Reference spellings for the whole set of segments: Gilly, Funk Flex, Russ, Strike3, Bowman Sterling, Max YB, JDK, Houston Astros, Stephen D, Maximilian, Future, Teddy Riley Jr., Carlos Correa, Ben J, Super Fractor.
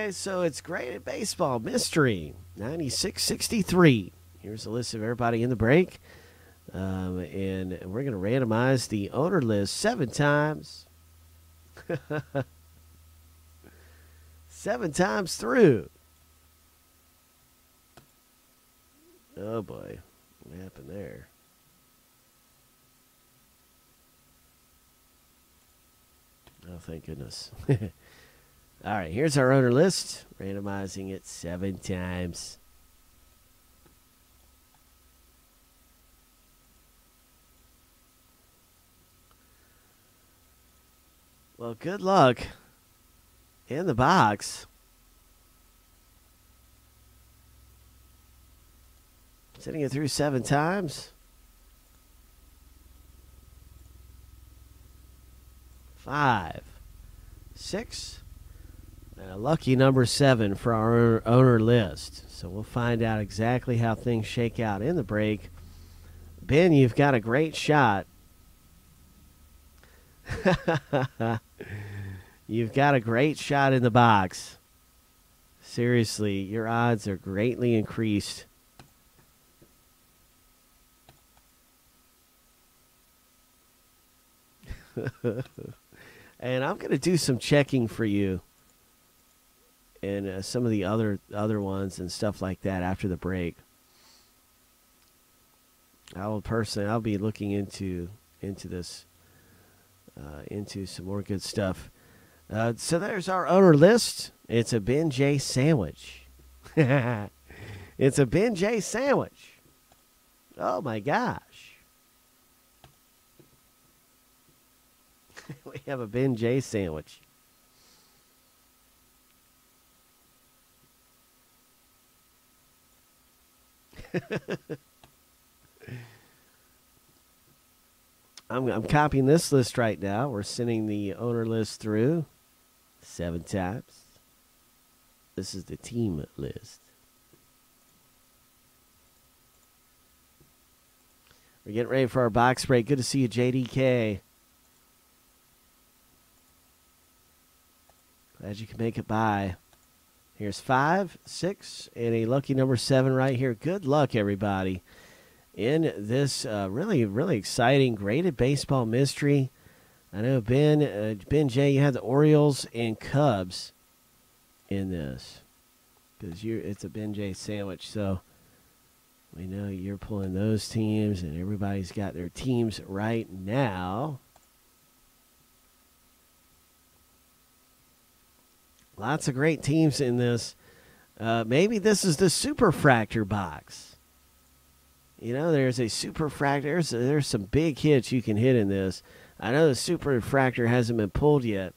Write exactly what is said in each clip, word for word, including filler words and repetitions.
Okay, so it's great at baseball. Mystery, ninety-six sixty-three. Here's a list of everybody in the break. Um, and we're going to randomize the owner list seven times. Seven times through. Oh, boy. What happened there? Oh, thank goodness. All right, here's our owner list. Randomizing it seven times. Well, good luck in the box. Sending it through seven times. Five, six, and a lucky number seven for our owner list. So we'll find out exactly how things shake out in the break. Ben, you've got a great shot. You've got a great shot in the box. Seriously, your odds are greatly increased. And I'm going to do some checking for you and uh, some of the other other ones and stuff like that after the break. I will personally, I'll be looking into into this uh, into some more good stuff. Uh, so there's our owner list. It's a Ben J sandwich. It's a Ben J sandwich. Oh my gosh. We have a Ben J sandwich. I'm, I'm copying this list right now. We're sending the owner list through seven times. This is the team list. We're getting ready for our box break. Good to see you, J D K. Glad you can make it by. Here's five, six, and a lucky number seven right here. Good luck, everybody, in this uh, really, really exciting graded baseball mystery. I know, Ben, uh, Ben J, you had the Orioles and Cubs in this because you it's a Ben J sandwich. So we know you're pulling those teams, and everybody's got their teams right now. Lots of great teams in this. Uh, maybe this is the Super Fractor box. You know, there's a Super Fractor. There's, there's some big hits you can hit in this. I know the Super Fractor hasn't been pulled yet.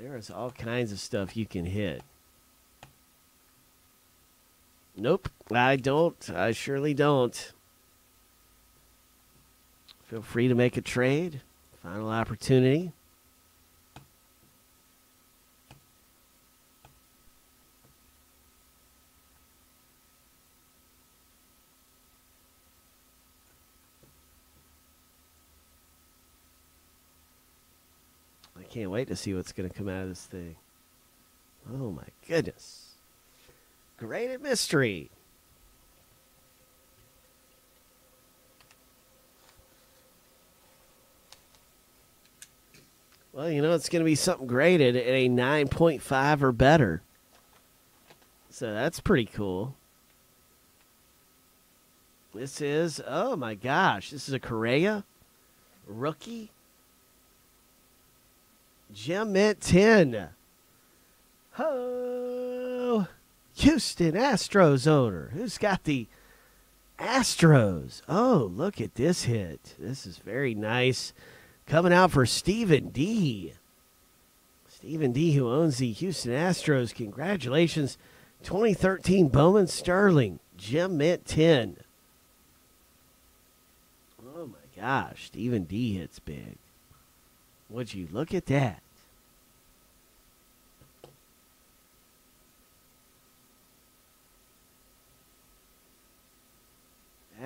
There is all kinds of stuff you can hit. Nope, I don't. I surely don't. Feel free to make a trade. Final opportunity. I can't wait to see what's going to come out of this thing. Oh my goodness. Graded mystery. Well, you know, it's going to be something graded at a nine point five or better. So that's pretty cool. This is, oh my gosh, this is a Correa rookie. Gem Mint ten. Ho! Houston Astros owner. Who's got the Astros? Oh, look at this hit. This is very nice. Coming out for Stephen D. Stephen D, who owns the Houston Astros. Congratulations. twenty thirteen Bowman Sterling. Gem Mint ten. Oh, my gosh. Stephen D hits big. Would you look at that?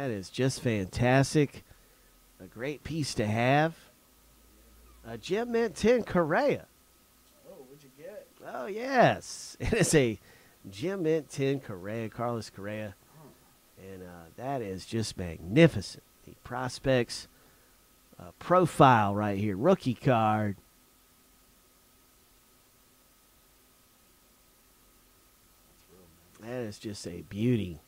That is just fantastic. A great piece to have. A Gem Mint ten Correa. Oh, what'd you get? Oh, yes. It is a Gem Mint ten Correa, Carlos Correa. And uh, that is just magnificent. The prospects uh, profile right here. Rookie card. That is just a beauty.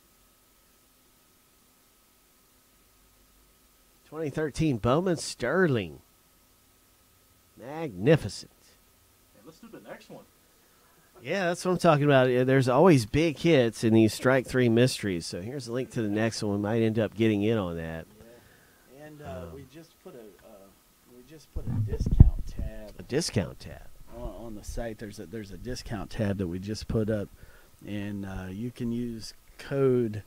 twenty thirteen Bowman Sterling. Magnificent. Hey, let's do the next one. Yeah, that's what I'm talking about. There's always big hits in these Strike Three mysteries. So here's a link to the next one. We might end up getting in on that. Yeah. And uh, um, we just put a uh, we just put a discount tab. A discount tab on, on the site. There's a there's a discount tab that we just put up, and uh, you can use code.